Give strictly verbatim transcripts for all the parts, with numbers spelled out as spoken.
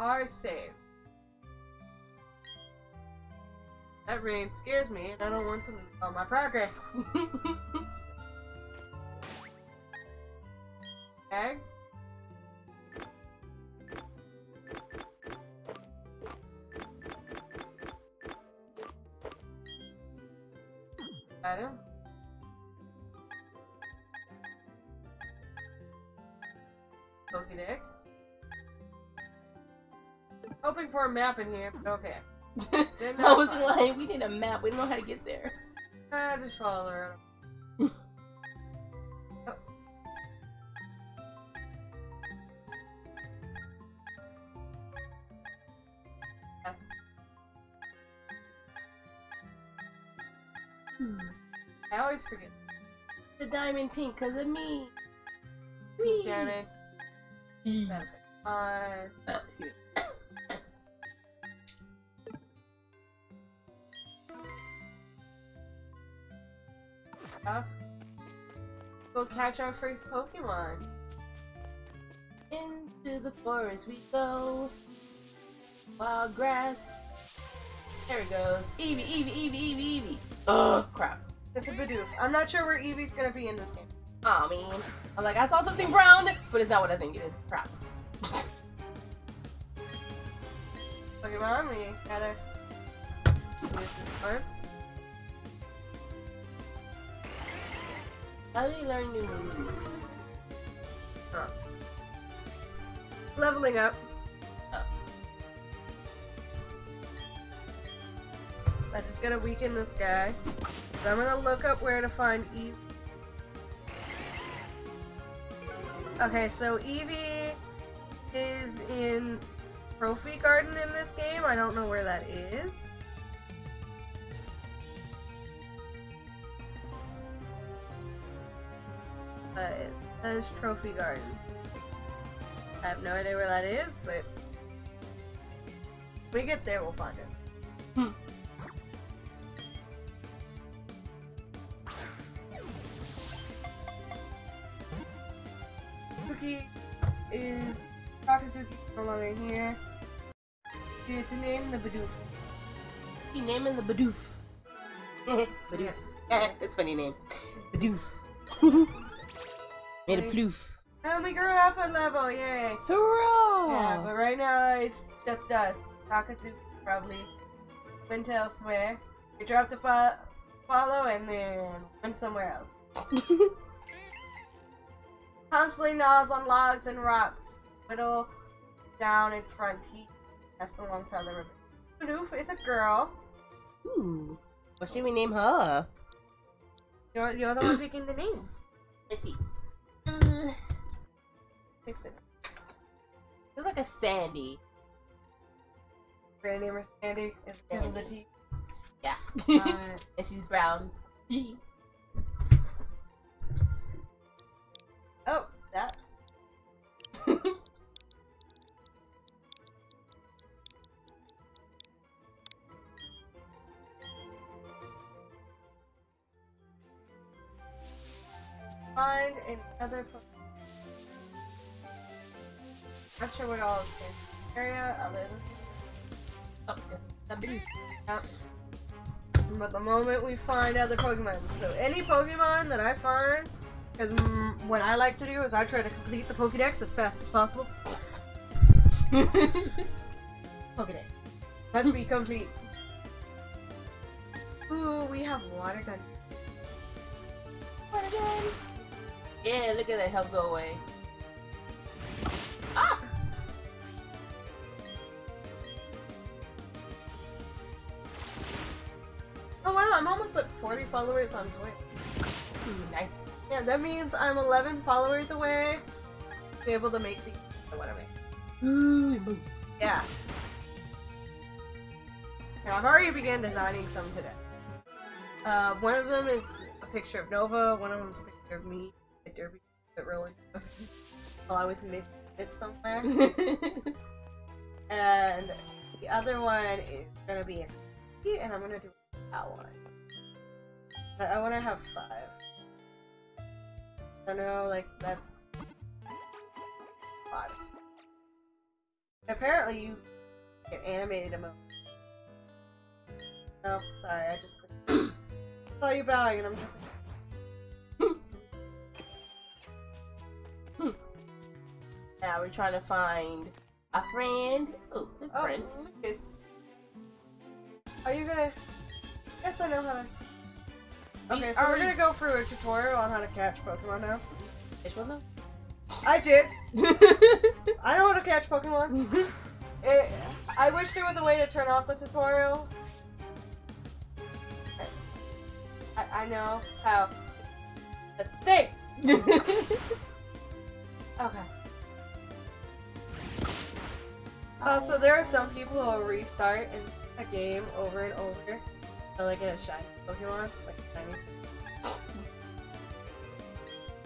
are saved. That rain scares me, and I don't want to lose all my progress. Okay. Got him. Pokedex. Hoping for a map in here, but okay. I was fine. Like, we need a map. We don't know how to get there. I just follow her. Oh. Yes. Hmm. I always forget. The diamond pink, cause of me. Pink diamond. Uh. Excuse me. Up. We'll catch our first Pokemon. Into the forest we go. Wild grass. There it goes. Eevee, Eevee, Eevee, Eevee, Eevee. Oh crap. It's a Bidoof. I'm not sure where Eevee's gonna be in this game. Aw, I mean, I'm like, I saw something brown, but it's not what I think it is. Crap. Pokemon, we gotta. This is fun. How do you learn new moves? Huh. Leveling up. Oh. I just gotta weaken this guy. But I'm gonna look up where to find Eevee. Okay, so Eevee is in Trophy Garden in this game. I don't know where that is. Uh, it says Trophy Garden. I have no idea where that is, but when we get there, we'll find it. Hmm. Suki is Takasuki no longer here. She had to name the Bidoof. She naming the Bidoof. Bidoof. That's a funny name. Bidoof. Made a ploof. And we grew up a level, yay! Hurrah! Yeah, but right now it's just us. Takatsuki probably went elsewhere. We dropped a fo follow and then went somewhere else. Constantly gnaws on logs and rocks, whittle down its front teeth, just alongside the river. Bidoof is a girl. Ooh, what should we name her? You're, you're the one picking the names. Iffy. Uh, fix it. It's like a Sandy. Her name is Sandy. It's Sandy. The G. Yeah. Uh, and she's brown. G. Oh, that. Find another Pokemon. Not sure what all is in the area, I live. Oh, that's Bidoof. Yep. But the moment we find other Pokemon, so any Pokemon that I find, because mm, what I like to do is I try to complete the Pokedex as fast as possible. Pokedex. Let's be complete. Ooh, we have water gun. Water gun! Yeah, look at that help go away. Ah! Oh wow, I'm almost at forty followers on Twitch. Ooh, nice. Yeah, that means I'm eleven followers away to be able to make these or whatever. Ooh, boots. Yeah. Now I've already began designing some today. Uh, one of them is a picture of Nova, one of them is a picture of me. At Derby, but rolling. I'll always miss it somewhere. And the other one is gonna be a and I'm gonna do that one. But I wanna have five. I know, like, that's lots. Apparently you get animated emoji. Oh, sorry, I just clicked. I saw you bowing and I'm just like... hmm. Now we're trying to find a friend. Ooh, this oh, friend. Lucas. Are you gonna... Yes, I know how to... Okay, so we're gonna go through a tutorial on how to catch Pokemon now. Which one though? I did! I know how to catch Pokemon. It, I wish there was a way to turn off the tutorial. I, I know how the thing! Okay. Uh, so there are some people who will restart in a game over and over. Like a shiny Pokemon, like shiny.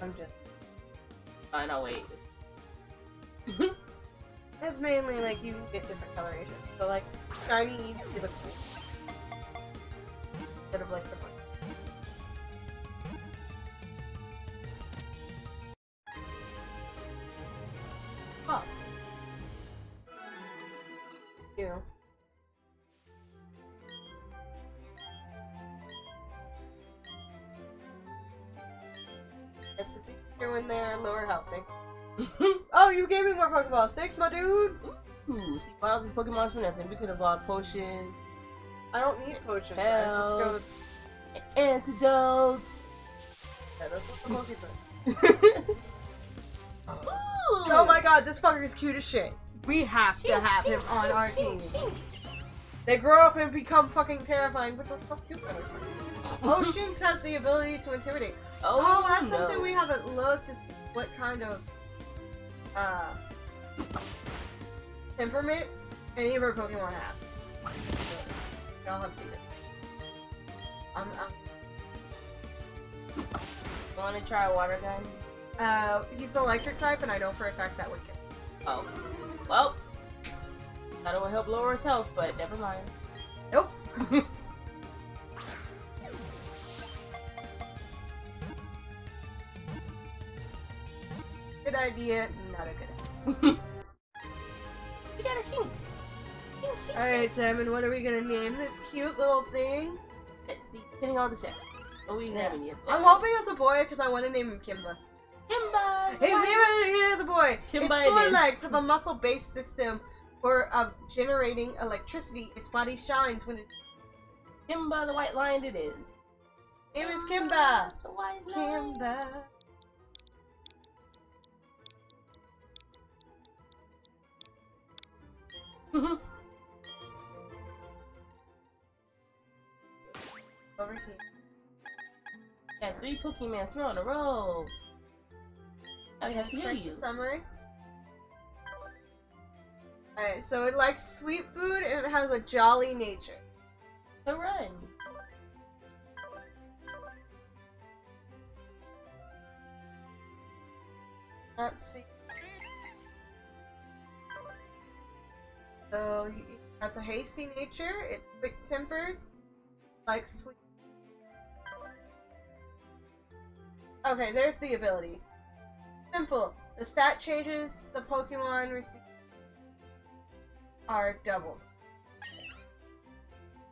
I'm just. I know. Wait. It's mainly like you get different colorations. So like shiny Eevee looks cool instead of like the one. Oh. You know. It's easier when they're lower health. Oh, you gave me more Pokeballs. Thanks, my dude. Ooh, see, buy all these Pokeballs for nothing. We could have bought potions. I don't need potions. Hell, antidotes. Yeah, that's what the Pokemon is. Oh my God, this fucker is cute as shit. We have Shinx, to have Shinx, him Shinx, on Shinx, our team. Shinx. They grow up and become fucking terrifying, but they're fucking cute. Oh, Shinx has the ability to intimidate. Oh, oh, that's no. Something we haven't looked to see what kind of uh, temperament any of our Pokemon have. Y'all have secrets. I'm, I'm... Want to try a water guy? Uh, he's the electric type, and I know for a fact that would kill. Oh, well, that will help lower his health, but never mind. Nope. Good idea, not a good idea. We got a Shinx. Shinx, Shinx. Alright, Simon, what are we gonna name this cute little thing? Let's see, depending on the set. What are we yeah. naming it? I'm hoping it's a boy because I want to name him Kimba. Kimba! His name is a boy! Kimba Its four it legs have a muscle based system for uh, generating electricity. Its body shines when it. Kimba the white lion, it is. It is Kimba! The white lion. Kimba. Over here. Got three Pokemans. We're on a roll. I have to check the summary. Alright, so it likes sweet food and it has a jolly nature. So run. Let's see. So it has a hasty nature, it's quick tempered, likes sweet. Okay, there's the ability. Simple. The stat changes the Pokemon receive are doubled.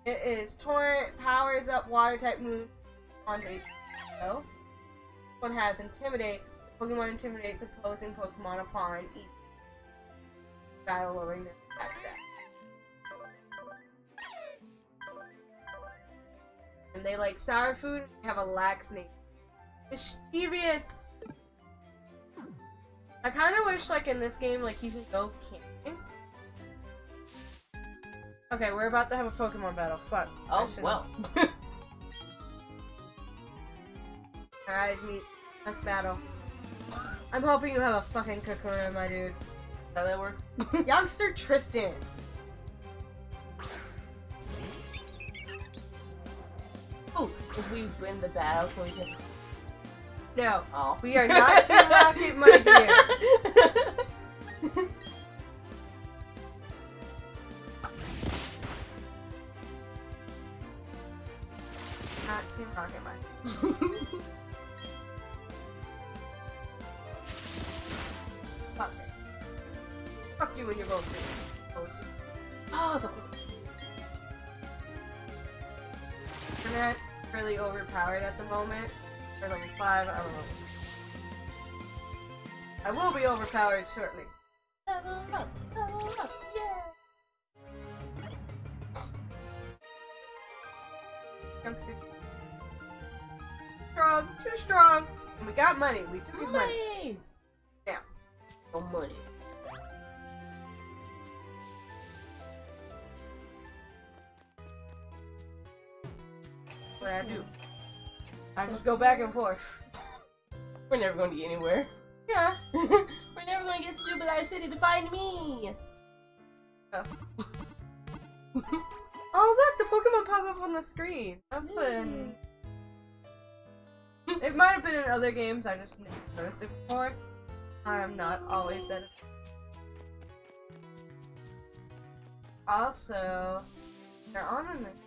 It is torrent, powers up water type moves on the show. This one has intimidate. The Pokemon intimidates opposing Pokemon upon each battle lowering their and they like sour food and have a lax nature. Mischievous! I kind of wish like in this game like you could go camping. Okay, we're about to have a Pokemon battle. Fuck. Oh, well. Guys, meet us battle. I'm hoping you have a fucking Kakuna, my dude. How that works? Youngster Tristan. Oh, if we win the battle, can we can. No, oh. We are not Team Rocket, my dear. Not Team Rocket, my dear. Fuck it. Fuck you and your both. potion. Oh, it's a potion. Internet's really overpowered at the moment. For level five, I don't know. I will be overpowered shortly. Level up, level up, yeah! Youngster. Strong, too strong. And we got money. We took his money. money. Yeah. No money. What I do? I just go back and forth. We're never going to get anywhere. Yeah. We're never going to get to Jubilee City to find me. Oh. Oh, look! The Pokemon pop up on the screen. That's a... It might have been in other games, I just never noticed it before. I am not always that. Also, they're on in the